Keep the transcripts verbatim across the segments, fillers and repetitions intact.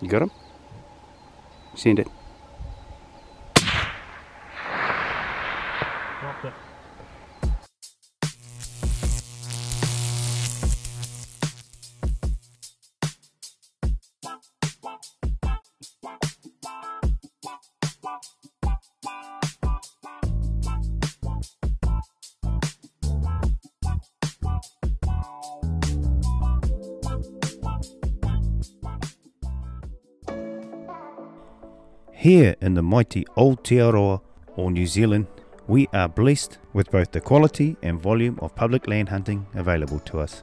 You got him? Send it. Dropped it. Here in the mighty Aotearoa, or New Zealand, we are blessed with both the quality and volume of public land hunting available to us.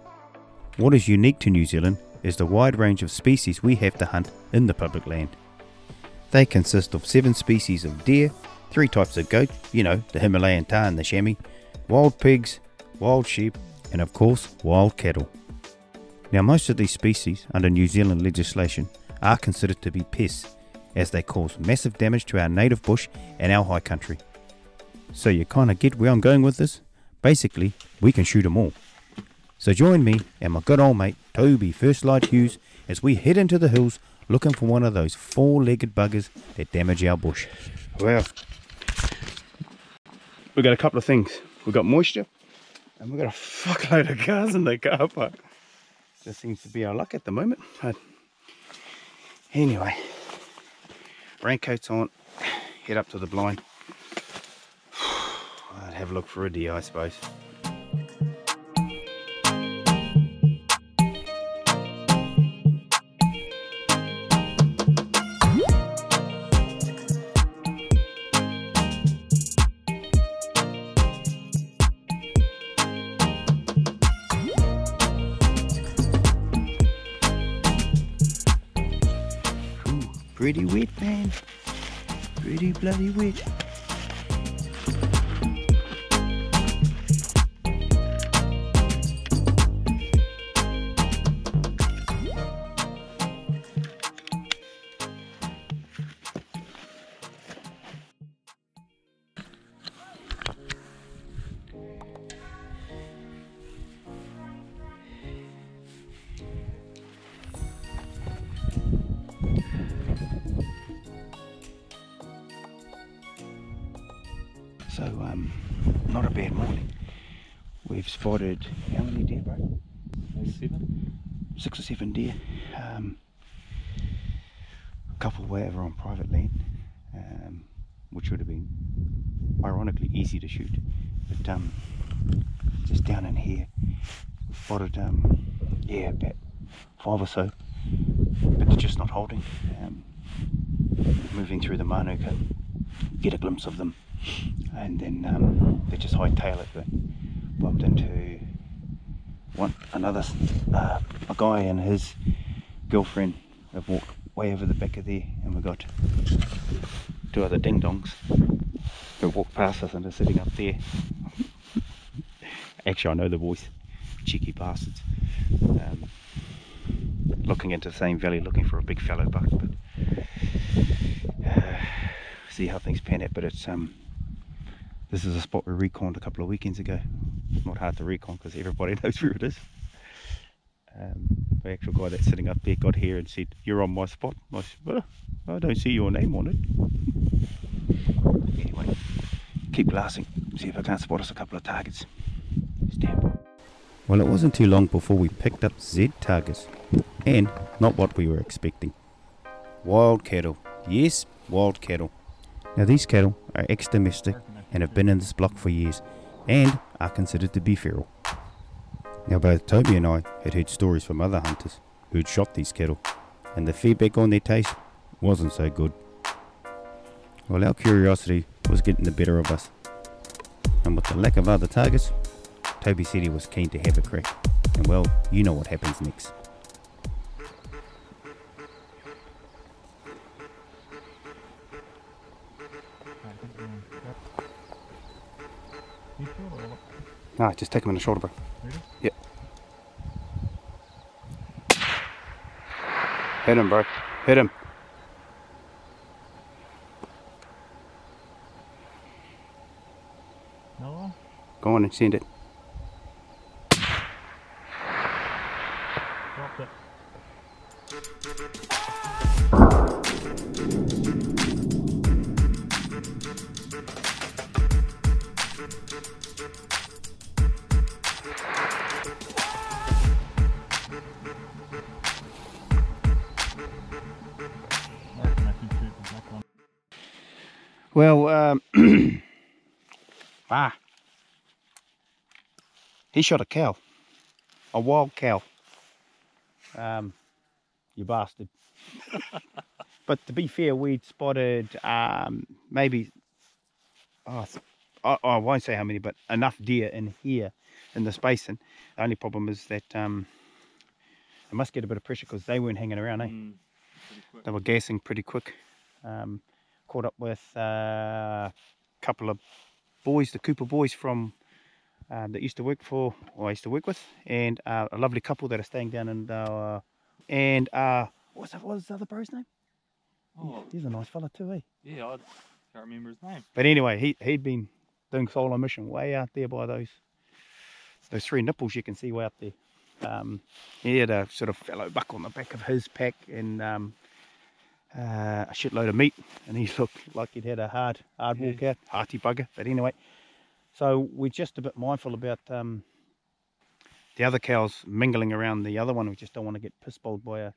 What is unique to New Zealand is the wide range of species we have to hunt in the public land. They consist of seven species of deer, three types of goat, you know, the Himalayan tahr and the chamois, wild pigs, wild sheep, and of course, wild cattle. Now, most of these species under New Zealand legislation are considered to be pests, as they cause massive damage to our native bush and our high country. So you kind of get where I'm going with this? Basically, we can shoot them all. So join me and my good old mate Toby First Light Hughes as we head into the hills looking for one of those four-legged buggers that damage our bush. Well, we've got a couple of things. We've got moisture and we've got a fuckload of cars in the car park. This seems to be our luck at the moment. But anyway, raincoats on, head up to the blind. I'd have a look for a deer, I suppose. Pretty wet, man. Pretty bloody wet. So, um, not a bad morning. We've spotted, how many deer, bro? Seven. Six or seven deer. Um, a couple way over on private land, um, which would have been ironically easy to shoot. But um, just down in here, we've spotted, um, yeah, about five or so. But they're just not holding. Um, moving through the manuka, get a glimpse of them. And then um, they just hightail it, but bumped into one another uh, a guy and his girlfriend. They've walked way over the back of there, and we got two other ding dongs who walked past us and are sitting up there. Actually, I know the voice, cheeky bastards. Um, looking into the same valley, looking for a big fallow buck, but uh, see how things pan out. But it's um. This is a spot we reconned a couple of weekends ago. Not hard to recon because everybody knows where it is. Um, the actual guy that's sitting up there got here and said, "You're on my spot." I said, "Well, I don't see your name on it." Anyway, keep blasting. See if I can't spot us a couple of targets. Stand. Well, it wasn't too long before we picked up Z targets, and not what we were expecting. Wild cattle. Yes, wild cattle. Now these cattle are ex-domestic and have been in this block for years and are considered to be feral. Now both Toby and I had heard stories from other hunters who'd shot these cattle, and the feedback on their taste wasn't so good. Well, our curiosity was getting the better of us, and with the lack of other targets, Toby said he was keen to have a crack, and well, you know what happens next. Ah, just take him in the shoulder, bro. Really? Yep. Hit him, bro. Hit him. No. Go on and send it. Dropped it. Well, um, ah, he shot a cow, a wild cow, um, you bastard. But to be fair, we'd spotted um, maybe, oh, I, I won't say how many, but enough deer in here, in this basin. The only problem is that um, they must get a bit of pressure because they weren't hanging around, eh? Mm, they were gassing pretty quick. Um, caught up with uh, a couple of boys, the Cooper boys from uh, that used to work for, or I used to work with, and uh, a lovely couple that are staying down in uh, and uh, what's that, what's the other bro's name? Oh, he's a nice fella too, eh? Yeah, I can't remember his name. But anyway, he he'd been doing solo mission way out there by those those three nipples you can see way out there. Um, he had a sort of fallow buck on the back of his pack, and um, Uh, a shitload of meat, and he looked like he'd had a hard hard yeah. walk out, hearty bugger. But anyway, so we're just a bit mindful about um, the other cows mingling around the other one. We just don't want to get piss bowled by a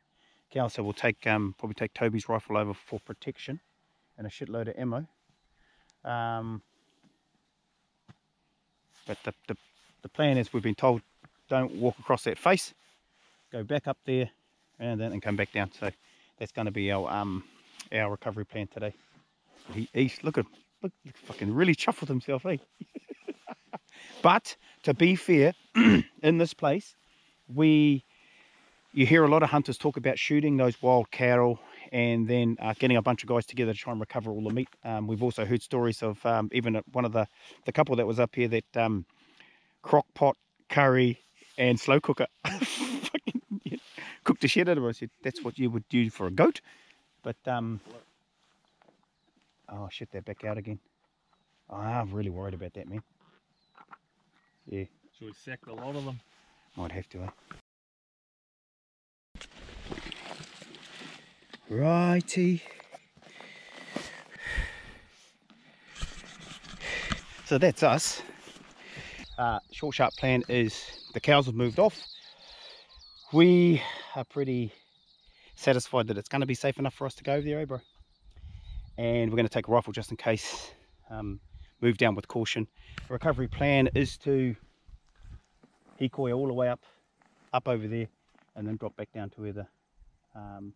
cow, so we'll take um, probably take Toby's rifle over for protection and a shitload of ammo. Um, but the, the, the plan is, we've been told, don't walk across that face, go back up there and then and come back down. So that's going to be our um our recovery plan today. He, he's look at him, look, look fucking really chuffled himself, eh? But to be fair, in this place, we you hear a lot of hunters talk about shooting those wild cattle and then uh, getting a bunch of guys together to try and recover all the meat. Um, we've also heard stories of um, even one of the the couple that was up here that um, crock pot curry and slow cooker. Fucking cooked the shit out of it. I said, that's what you would do for a goat. But um oh shit, they're back out again. Oh, I'm really worried about that, man. Yeah. So we sacked a lot of them. Might have to, eh? Righty. So that's us. Uh short sharp plan is the cows have moved off. We are pretty satisfied that it's going to be safe enough for us to go over there, eh, bro? And we're going to take a rifle just in case, um, move down with caution. The recovery plan is to hikoi all the way up, up over there, and then drop back down to where the, um,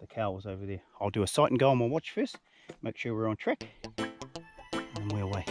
the cow was over there. I'll do a sight and go on my watch first, make sure we're on track, and then we're away.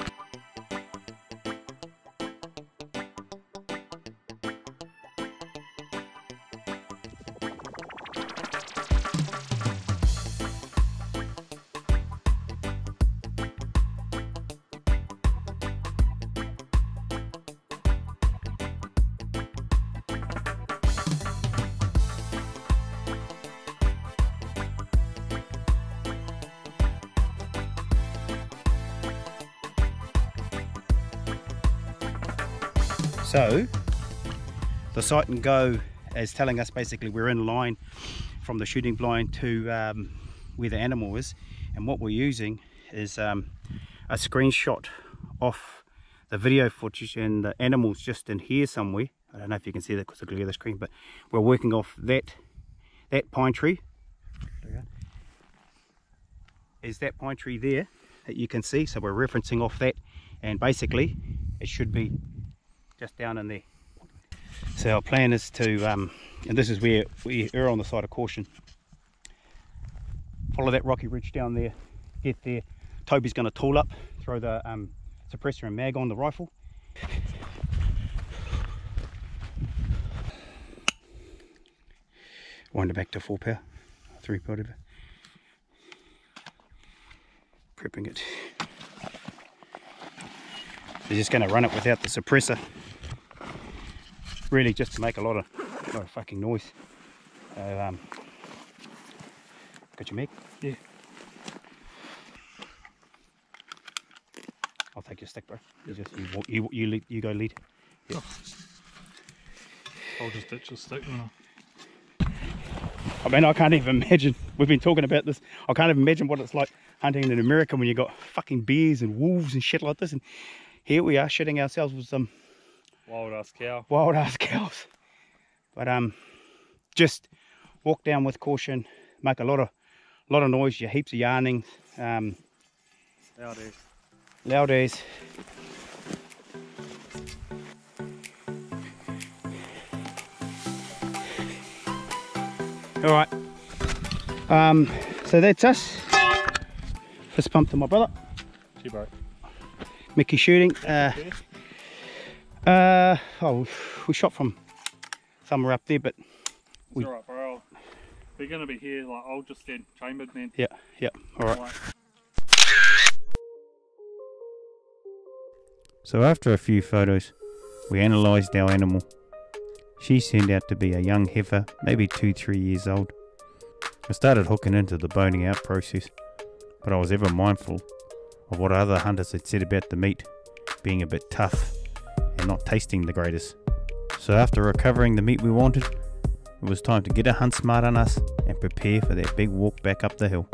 So the sight and go is telling us basically we're in line from the shooting blind to um, where the animal is, and what we're using is um, a screenshot off the video footage, and the animal's just in here somewhere. I don't know if you can see that because of the glare of the screen, but we're working off that that pine tree. Is that pine tree there that you can see? So we're referencing off that, and basically it should be just down in there. So our plan is to, um, and this is where we err on the side of caution, follow that rocky ridge down there, get there. Toby's going to tool up, throw the um, suppressor and mag on the rifle. Wind it back to four power, three power, whatever. Prepping it. We're just going to run it without the suppressor, really just to make a lot of, a lot of fucking noise. So, um, got your mic? Yeah. I'll take your stick, bro. You, just, you, you, you, lead, you go lead. Yeah. Oh. I'll just ditch your stick now. I mean, I can't even imagine, we've been talking about this, I can't even imagine what it's like hunting in America when you got fucking bears and wolves and shit like this, and here we are shitting ourselves with some wild ass cow. Wild ass cows. But um just walk down with caution, make a lot of lot of noise, your heaps of yarning. Um Loudies. Loudies. All right, um, so that's us. Fist pump to my brother. Gee, bro. Mickey shooting. Uh, uh, oh, we shot from somewhere up there, but we... It's all right, bro. We're going to be here, like, I'll just stand chambered then. Yeah, yeah, all right. all right. So after a few photos, we analysed our animal. She turned out to be a young heifer, maybe two to three years old. I started hooking into the boning out process, but I was ever mindful of what other hunters had said about the meat being a bit tough and not tasting the greatest. So after recovering the meat we wanted, it was time to get a Huntsmart on us and prepare for that big walk back up the hill.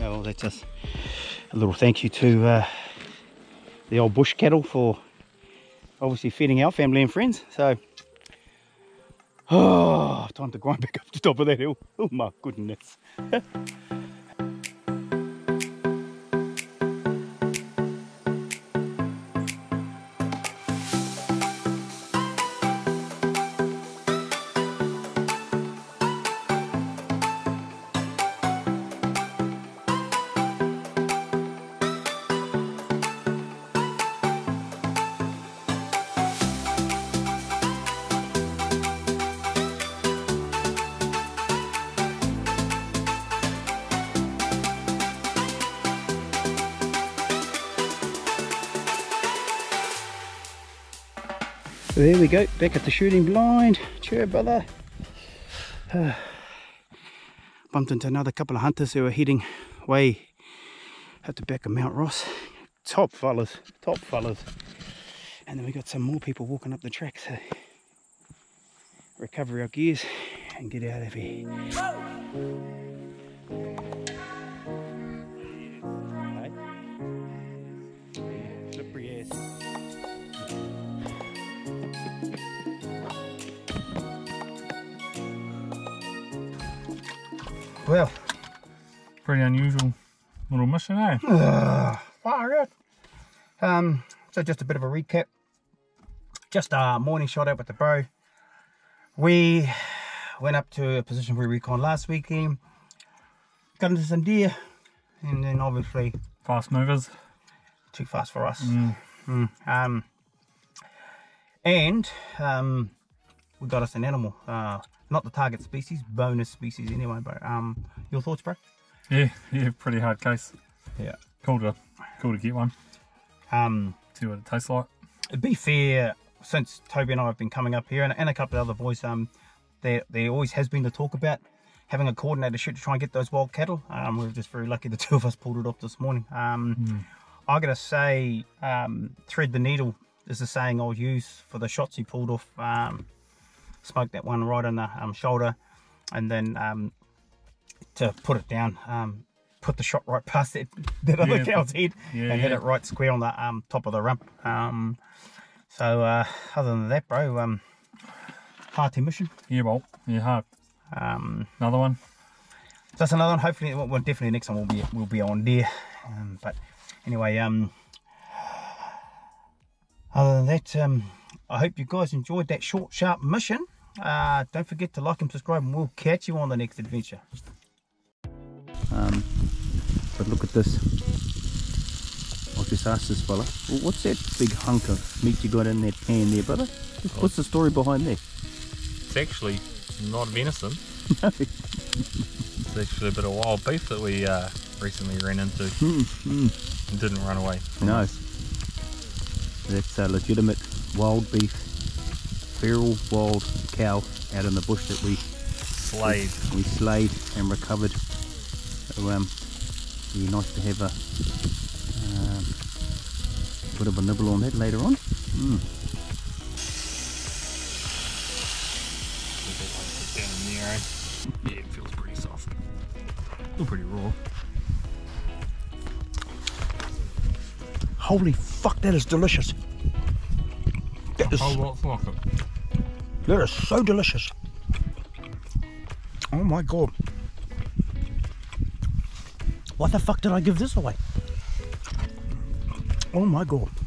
Well, that's us. A little thank you to uh, the old bush cattle for obviously feeding our family and friends, so oh, time to grind back up the top of that hill. Oh my goodness. There we go, back at the shooting blind. Cheer, brother. Uh, bumped into another couple of hunters who are heading way at the back of Mount Ross. Top fellas, top fellas. And then we got some more people walking up the track, so recover our gears and get out of here. Whoa. Well, pretty unusual little mission, eh? Uh, far out. Um, so just a bit of a recap. Just a morning shot out with the bro. We went up to a position we recon last weekend. Got into some deer, and then obviously fast movers. Too fast for us. Mm. Mm. Um, and um, we got us an animal. Uh, Not the target species, bonus species anyway, but um, your thoughts, bro? Yeah, yeah, pretty hard case. Yeah. Cool to, cool to get one. Um, See what it tastes like. To be fair, since Toby and I have been coming up here, and, and a couple of other boys, um, there, there always has been the talk about having a coordinator shoot to try and get those wild cattle. Um, we were just very lucky the two of us pulled it off this morning. Um, mm. I gotta say, um, thread the needle is the saying I'll use for the shots he pulled off. Um, Smoked that one right on the um, shoulder, and then um, to put it down, um, put the shot right past that, that yeah, other cow's head, yeah, and yeah. hit it right square on the um, top of the rump. Um, so uh, other than that, bro, um, hard to mission. Yeah, well, yeah, hard. Um, another one. So that's another one. Hopefully, well, definitely next time we'll be we'll be on there. Um, but anyway, um, other than that, um, I hope you guys enjoyed that short, sharp mission. Uh, don't forget to like and subscribe, and we'll catch you on the next adventure. Um, but look at this. I'll just ask this fella, well, what's that big hunk of meat you got in that pan there, brother? What's the story behind that? It's actually not venison. No. It's actually a bit of wild beef that we uh, recently ran into. Mm, mm. It didn't run away. No. Us. That's uh, legitimate wild beef, feral wild cow out in the bush that we slayed. We, we slayed and recovered. So um, it'd be nice to have a um, bit of a nibble on that later on. Mm. down in there. Yeah, it feels pretty soft. Still pretty raw. Holy fuck, that is delicious. That is, a whole lot like it. That is so delicious. Oh my god. What the fuck did I give this away? Oh my god.